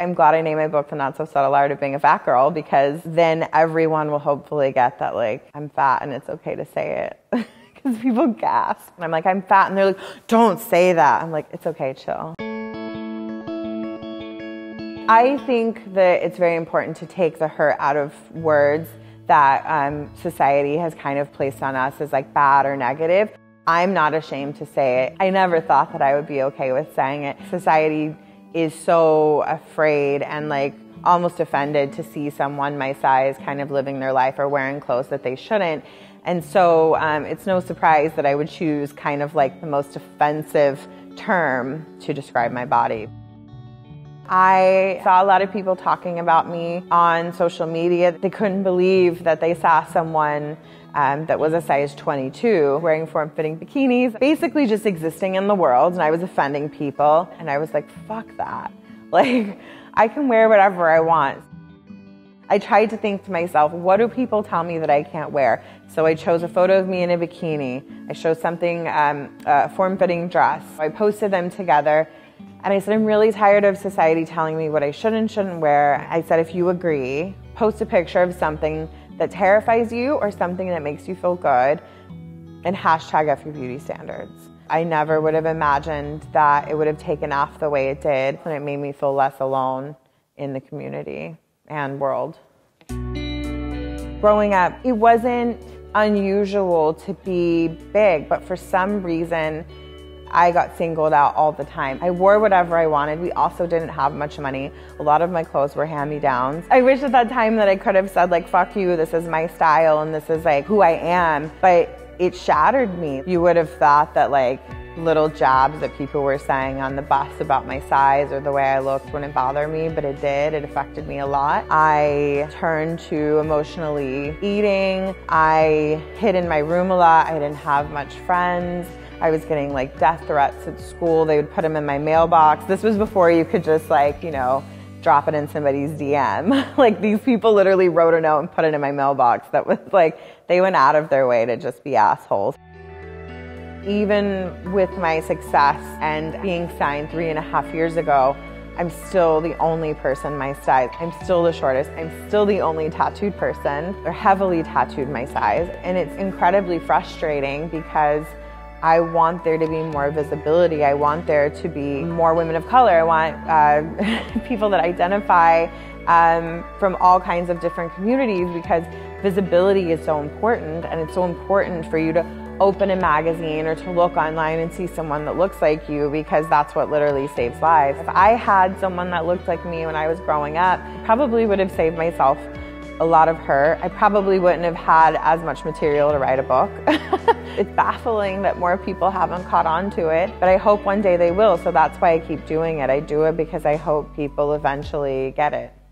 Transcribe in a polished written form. I'm glad I named my book The Not So Subtle Art of Being a Fat Girl, because then everyone will hopefully get that, like, I'm fat and it's okay to say it. Because people gasp. And I'm like, I'm fat. And they're like, don't say that. I'm like, it's okay, chill. I think that it's very important to take the hurt out of words that society has kind of placed on us as like bad or negative. I'm not ashamed to say it. I never thought that I would be okay with saying it. Society is so afraid and like almost offended to see someone my size kind of living their life or wearing clothes that they shouldn't. And so it's no surprise that I would choose kind of like the most offensive term to describe my body. I saw a lot of people talking about me on social media. They couldn't believe that they saw someone that was a size 22 wearing form-fitting bikinis, basically just existing in the world, and I was offending people. And I was like, fuck that. Like, I can wear whatever I want. I tried to think to myself, what do people tell me that I can't wear? So I chose a photo of me in a bikini. I chose something, a form-fitting dress. I posted them together. And I said, I'm really tired of society telling me what I should and shouldn't wear. I said, if you agree, post a picture of something that terrifies you or something that makes you feel good, and #FYouBeautyStandards. I never would have imagined that it would have taken off the way it did, and it made me feel less alone in the community and world. Growing up, it wasn't unusual to be big, but for some reason, I got singled out all the time. I wore whatever I wanted. We also didn't have much money. A lot of my clothes were hand-me-downs. I wish at that time that I could have said like, fuck you, this is my style and this is like who I am, but it shattered me. You would have thought that like little jabs that people were saying on the bus about my size or the way I looked wouldn't bother me, but it did. It affected me a lot. I turned to emotionally eating. I hid in my room a lot. I didn't have much friends. I was getting like death threats at school. They would put them in my mailbox. This was before you could just like, you know, drop it in somebody's DM. Like these people literally wrote a note and put it in my mailbox. That was like, they went out of their way to just be assholes. Even with my success and being signed 3.5 years ago, I'm still the only person my size. I'm still the shortest. I'm still the only tattooed person. They're heavily tattooed my size. And it's incredibly frustrating because I want there to be more visibility. I want there to be more women of color. I want people that identify from all kinds of different communities, because visibility is so important, and it's so important for you to open a magazine or to look online and see someone that looks like you, because that's what literally saves lives. If I had someone that looked like me when I was growing up, I probably would have saved myself a lot of hurt. I probably wouldn't have had as much material to write a book. It's baffling that more people haven't caught on to it, but I hope one day they will, so that's why I keep doing it. I do it because I hope people eventually get it.